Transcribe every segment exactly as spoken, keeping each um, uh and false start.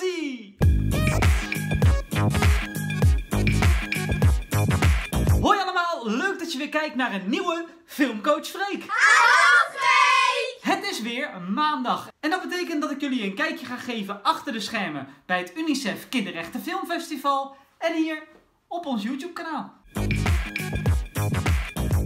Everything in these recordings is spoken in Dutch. actie! Hoi allemaal, leuk dat je weer kijkt naar een nieuwe Filmcoach Freek. Hallo Freek! Het is weer maandag en dat betekent dat ik jullie een kijkje ga geven achter de schermen bij het UNICEF Kinderrechten Filmfestival en hier op ons YouTube kanaal.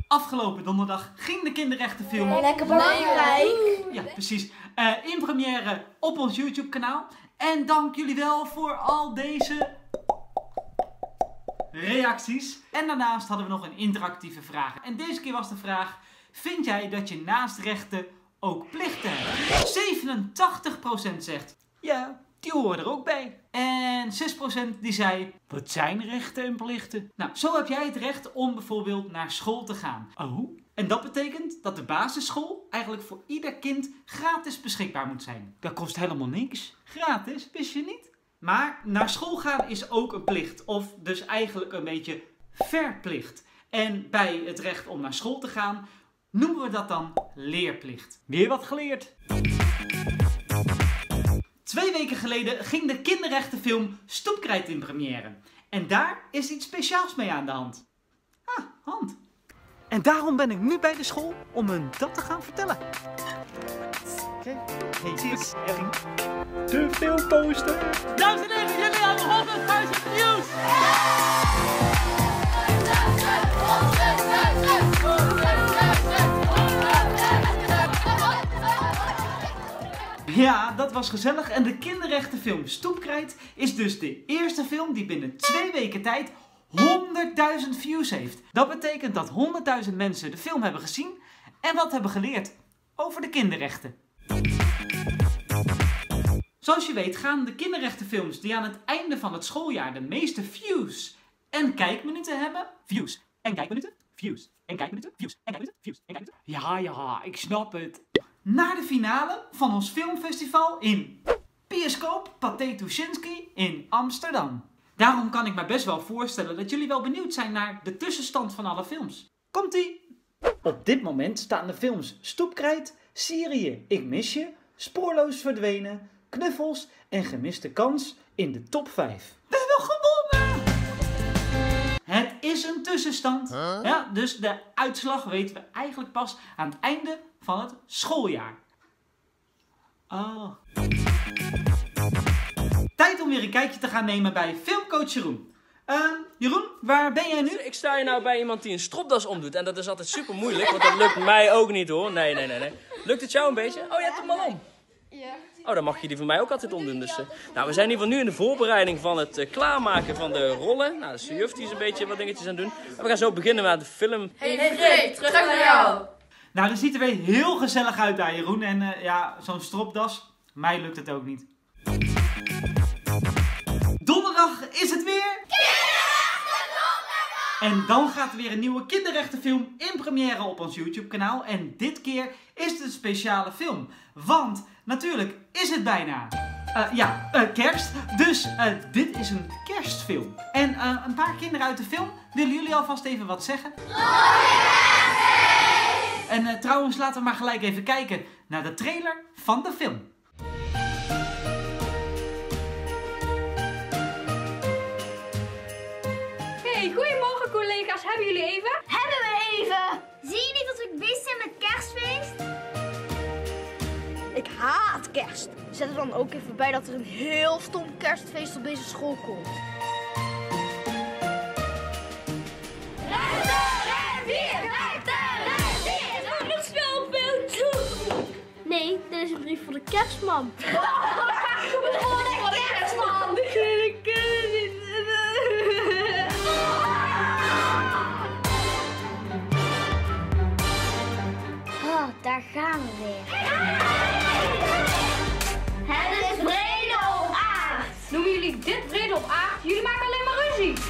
Afgelopen donderdag ging de kinderrechtenfilm op. Lekker belangrijk! Ja, precies. Uh, in première op ons YouTube kanaal. En dank jullie wel voor al deze reacties. En daarnaast hadden we nog een interactieve vraag. En deze keer was de vraag: vind jij dat je naast rechten ook plichten hebt? zevenentachtig procent zegt ja, die horen er ook bij. En zes procent die zei: wat zijn rechten en plichten? Nou, zo heb jij het recht om bijvoorbeeld naar school te gaan. Oh. En dat betekent dat de basisschool eigenlijk voor ieder kind gratis beschikbaar moet zijn. Dat kost helemaal niks. Gratis, wist je niet? Maar naar school gaan is ook een plicht. Of dus eigenlijk een beetje verplicht. En bij het recht om naar school te gaan noemen we dat dan leerplicht. Weer wat geleerd. Twee weken geleden ging de kinderrechtenfilm Stoepkrijt in première. En daar is iets speciaals mee aan de hand. Ah, hand. En daarom ben ik nu bij de school om hun dat te gaan vertellen. Oké, dit is de filmposter. Dames en heren, jullie hebben honderdduizend views! Ja, dat was gezellig. En de kinderrechtenfilm Stoepkrijt is dus de eerste film die binnen twee weken tijd honderdduizend views heeft. Dat betekent dat honderdduizend mensen de film hebben gezien en wat hebben geleerd over de kinderrechten. Zoals je weet gaan de kinderrechtenfilms die aan het einde van het schooljaar de meeste views en kijkminuten hebben. Views en kijkminuten, views en kijkminuten, views en kijkminuten, views en kijkminuten. Ja, ja, ik snap het. Naar de finale van ons filmfestival in Bioscoop Pathé Tuschinski in Amsterdam. Daarom kan ik me best wel voorstellen dat jullie wel benieuwd zijn naar de tussenstand van alle films. Komt-ie! Op dit moment staan de films Stoepkrijt, Syrië, Ik mis je, Spoorloos verdwenen, Knuffels en Gemiste Kans in de top vijf. We hebben gewonnen! Het is een tussenstand. Huh? Ja, dus de uitslag weten we eigenlijk pas aan het einde van het schooljaar. Oh. Tijd om weer een kijkje te gaan nemen bij Filmcoach Jeroen. Uh, Jeroen, waar ben jij nu? Ik sta hier nou bij iemand die een stropdas omdoet. En dat is altijd super moeilijk, want dat lukt mij ook niet hoor. Nee, nee, nee, nee. Lukt het jou een beetje? Oh, je hebt hem al om. Ja. Oh, dan mag je die van mij ook altijd omdoen. Dus, uh, nou, we zijn in ieder geval nu in de voorbereiding van het uh, klaarmaken van de rollen. Nou, de juf die is een beetje wat dingetjes aan het doen. En we gaan zo beginnen met de film. Hey, hey, hey, terug naar jou! Nou, dat ziet er weer heel gezellig uit daar, Jeroen. En uh, ja, zo'n stropdas, mij lukt het ook niet. Donderdag is het weer... Kinderrechten donderdag! En dan gaat er weer een nieuwe kinderrechtenfilm in première op ons YouTube kanaal. En dit keer is het een speciale film. Want natuurlijk is het bijna... Uh, ja, uh, kerst. Dus uh, dit is een kerstfilm. En uh, een paar kinderen uit de film willen jullie alvast even wat zeggen. En uh, trouwens, laten we maar gelijk even kijken naar de trailer van de film. Hey, goedemorgen collega's. Hebben jullie even? Hebben we even! Zie je niet dat ik bezig ben met kerstfeest? Ik haat kerst. Zet er dan ook even bij dat er een heel stom kerstfeest op deze school komt. Nee, dit is een brief voor de kerstman. Voor de kerstman! Oh, daar gaan we weer. Het is vrede op aard. Noemen jullie dit vrede op aard? Jullie maken alleen maar ruzie.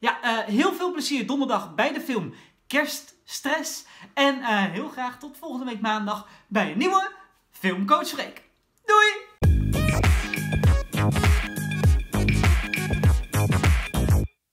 Ja, uh, heel veel plezier donderdag bij de film Kerststress. En uh, heel graag tot volgende week maandag bij een nieuwe Filmcoach Freek. Doei!